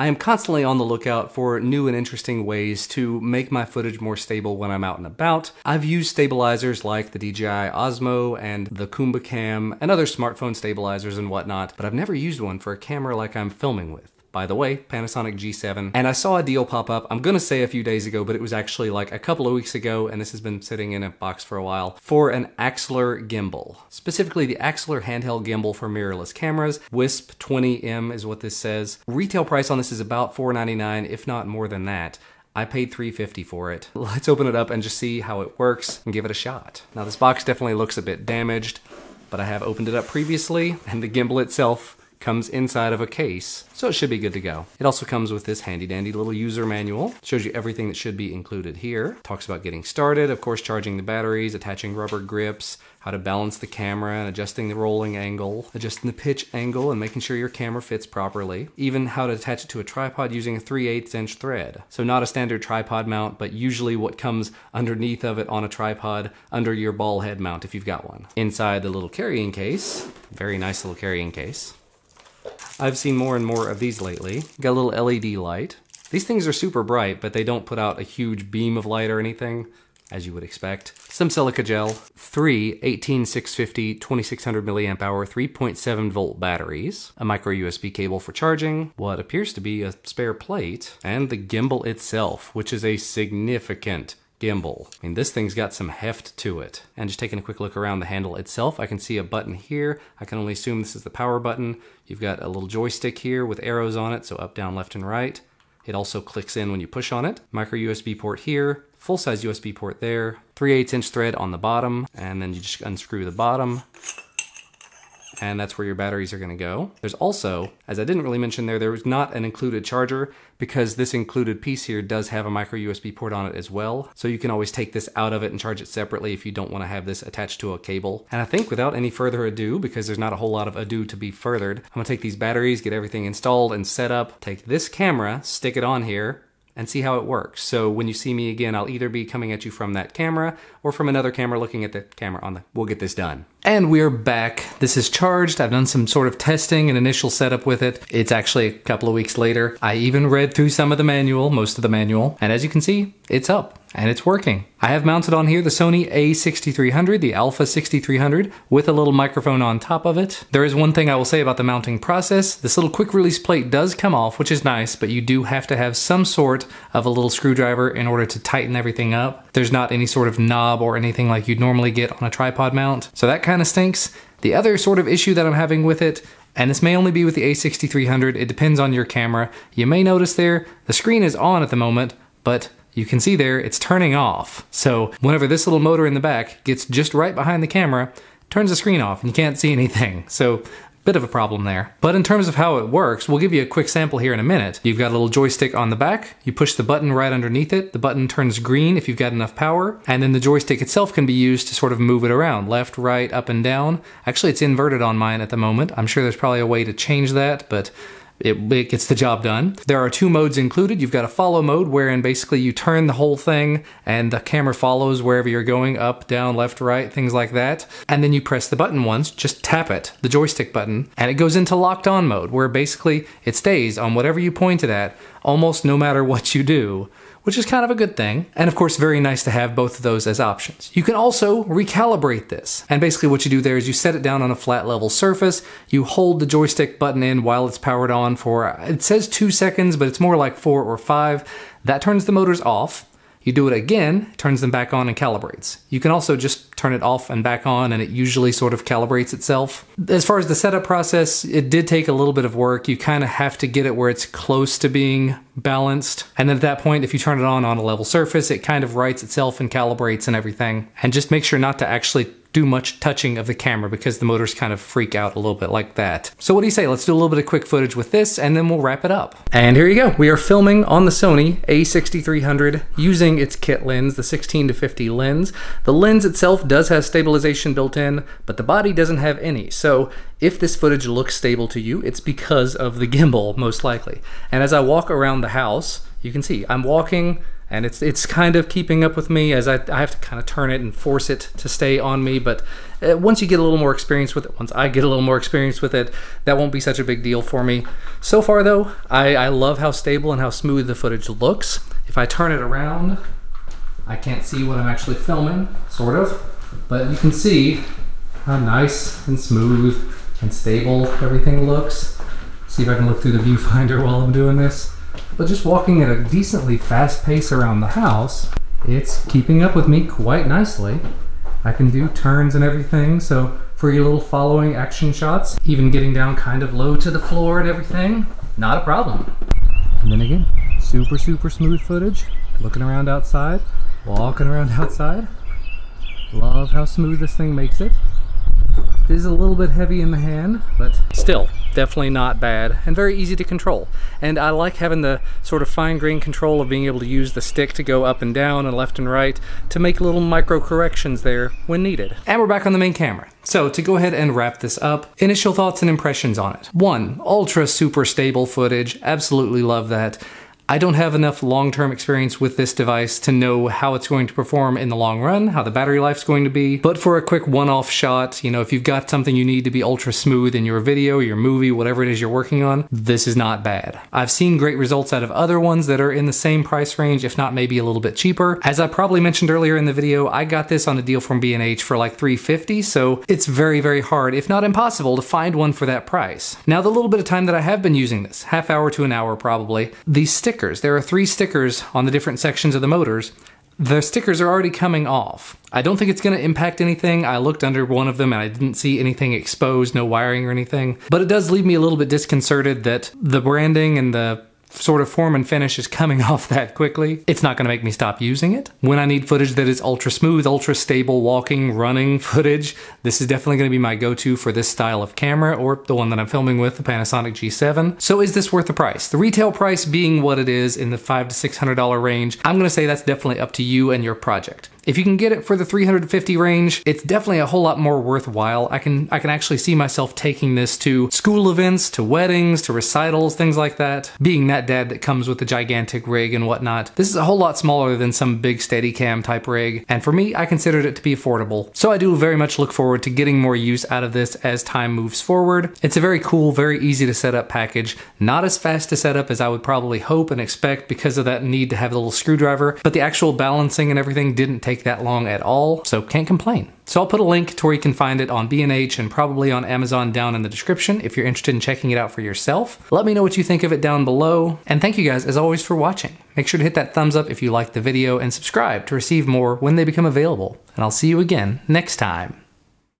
I am constantly on the lookout for new and interesting ways to make my footage more stable when I'm out and about. I've used stabilizers like the DJI Osmo and the Kumba Cam and other smartphone stabilizers and whatnot, but I've never used one for a camera like I'm filming with. By the way, Panasonic G7. And I saw a deal pop up, I'm gonna say a few days ago, but it was actually like a couple of weeks ago, and this has been sitting in a box for a while, for an Axler gimbal. Specifically the Axler handheld gimbal for mirrorless cameras. Wisp 20M is what this says. Retail price on this is about $499, if not more than that. I paid $350 for it. Let's open it up and just see how it works and give it a shot. Now this box definitely looks a bit damaged, but I have opened it up previously, and the gimbal itself comes inside of a case, so it should be good to go. It also comes with this handy dandy little user manual. It shows you everything that should be included here. Talks about getting started, of course charging the batteries, attaching rubber grips, how to balance the camera and adjusting the rolling angle, adjusting the pitch angle and making sure your camera fits properly, even how to attach it to a tripod using a 3/8" thread. So not a standard tripod mount, but usually what comes underneath of it on a tripod under your ball head mount if you've got one. Inside the little carrying case, very nice little carrying case. I've seen more and more of these lately. Got a little LED light. These things are super bright, but they don't put out a huge beam of light or anything, as you would expect. Some silica gel, three 18650 2600 milliamp hour 3.7 volt batteries, a micro USB cable for charging, what appears to be a spare plate, and the gimbal itself, which is a significant gimbal. I mean, this thing's got some heft to it. And just taking a quick look around the handle itself, I can see a button here. I can only assume this is the power button. You've got a little joystick here with arrows on it, so up, down, left, and right. It also clicks in when you push on it. Micro USB port here, full-size USB port there, 3/8" thread on the bottom, and then you just unscrew the bottom. And that's where your batteries are gonna go. There's also, as I didn't really mention there was not an included charger because this included piece here does have a micro USB port on it as well. So you can always take this out of it and charge it separately if you don't wanna have this attached to a cable. And I think without any further ado, because there's not a whole lot of ado to be furthered, I'm gonna take these batteries, get everything installed and set up, take this camera, stick it on here, and see how it works. So when you see me again, I'll either be coming at you from that camera or from another camera looking at the camera on the, we'll get this done. And we're back. This is charged. I've done some sort of testing and initial setup with it. It's actually a couple of weeks later. I even read through some of the manual, most of the manual, and as you can see, it's up and it's working. I have mounted on here the Sony A6300, the Alpha 6300, with a little microphone on top of it. There is one thing I will say about the mounting process. This little quick release plate does come off, which is nice, but you do have to have some sort of a little screwdriver in order to tighten everything up. There's not any sort of knob or anything like you'd normally get on a tripod mount, so that kind of stinks. The other sort of issue that I'm having with it, and this may only be with the A6300, it depends on your camera. You may notice there, the screen is on at the moment, but you can see there, it's turning off. So whenever this little motor in the back gets just right behind the camera, turns the screen off and you can't see anything. So bit of a problem there. But in terms of how it works, we'll give you a quick sample here in a minute. You've got a little joystick on the back. You push the button right underneath it. The button turns green if you've got enough power. And then the joystick itself can be used to sort of move it around, left, right, up and down. Actually, it's inverted on mine at the moment. I'm sure there's probably a way to change that, but it gets the job done. There are two modes included. You've got a follow mode wherein basically you turn the whole thing and the camera follows wherever you're going, up, down, left, right, things like that. And then you press the button once, just tap it, the joystick button, and it goes into locked on mode where basically it stays on whatever you point it at almost no matter what you do, which is kind of a good thing. And of course, very nice to have both of those as options. You can also recalibrate this. And basically what you do there is you set it down on a flat level surface, you hold the joystick button in while it's powered on for, it says 2 seconds, but it's more like 4 or 5. That turns the motors off. You do it again, turns them back on and calibrates. You can also just turn it off and back on and it usually sort of calibrates itself. As far as the setup process, it did take a little bit of work. You kind of have to get it where it's close to being balanced. And then at that point, if you turn it on a level surface, it kind of rights itself and calibrates and everything. And just make sure not to actually do much touching of the camera because the motors kind of freak out a little bit like that. So what do you say? Let's do a little bit of quick footage with this and then we'll wrap it up. And here you go. We are filming on the Sony A6300 using its kit lens, the 16-50 lens. The lens itself does have stabilization built in, but the body doesn't have any. So if this footage looks stable to you, it's because of the gimbal most likely. And as I walk around the house, you can see I'm walking and it's kind of keeping up with me as I have to kind of turn it and force it to stay on me. But once you get a little more experience with it, once I get a little more experience with it, that won't be such a big deal for me. So far though, I love how stable and how smooth the footage looks. If I turn it around, I can't see what I'm actually filming, sort of, but you can see how nice and smooth and stable everything looks. See if I can look through the viewfinder while I'm doing this. But just walking at a decently fast pace around the house, it's keeping up with me quite nicely. I can do turns and everything, so for your little following action shots, even getting down kind of low to the floor and everything, not a problem. And then again, super, super smooth footage. Looking around outside, walking around outside. Love how smooth this thing makes it. It is a little bit heavy in the hand, but still definitely not bad and very easy to control. And I like having the sort of fine-grained control of being able to use the stick to go up and down and left and right to make little micro corrections there when needed. And we're back on the main camera. So to go ahead and wrap this up, initial thoughts and impressions on it. One, ultra super stable footage. Absolutely love that. I don't have enough long-term experience with this device to know how it's going to perform in the long run, how the battery life's going to be, but for a quick one-off shot, you know, if you've got something you need to be ultra smooth in your video, your movie, whatever it is you're working on, this is not bad. I've seen great results out of other ones that are in the same price range, if not maybe a little bit cheaper. As I probably mentioned earlier in the video, I got this on a deal from B&H for like $350, so it's very, very hard, if not impossible, to find one for that price. Now, the little bit of time that I have been using this, half hour to an hour probably, the stick. There are 3 stickers on the different sections of the motors. The stickers are already coming off. I don't think it's going to impact anything. I looked under one of them and I didn't see anything exposed, no wiring or anything. But it does leave me a little bit disconcerted that the branding and the sort of form and finish is coming off that quickly. It's not going to make me stop using it. When I need footage that is ultra smooth, ultra stable, walking, running footage, this is definitely going to be my go-to for this style of camera, or the one that I'm filming with, the Panasonic G7. So is this worth the price? The retail price being what it is, in the $500 to $600 range, I'm going to say that's definitely up to you and your project. If you can get it for the $350 range, it's definitely a whole lot more worthwhile. I can actually see myself taking this to school events, to weddings, to recitals, things like that. Being that dad that comes with a gigantic rig and whatnot, this is a whole lot smaller than some big Steadicam type rig, and for me, I considered it to be affordable. So I do very much look forward to getting more use out of this as time moves forward. It's a very cool, very easy to set up package. Not as fast to set up as I would probably hope and expect because of that need to have a little screwdriver, but the actual balancing and everything didn't take that long at all, so can't complain. So I'll put a link to where you can find it on B&H and probably on Amazon down in the description if you're interested in checking it out for yourself. Let me know what you think of it down below, and thank you guys as always for watching. Make sure to hit that thumbs up if you liked the video and subscribe to receive more when they become available, and I'll see you again next time.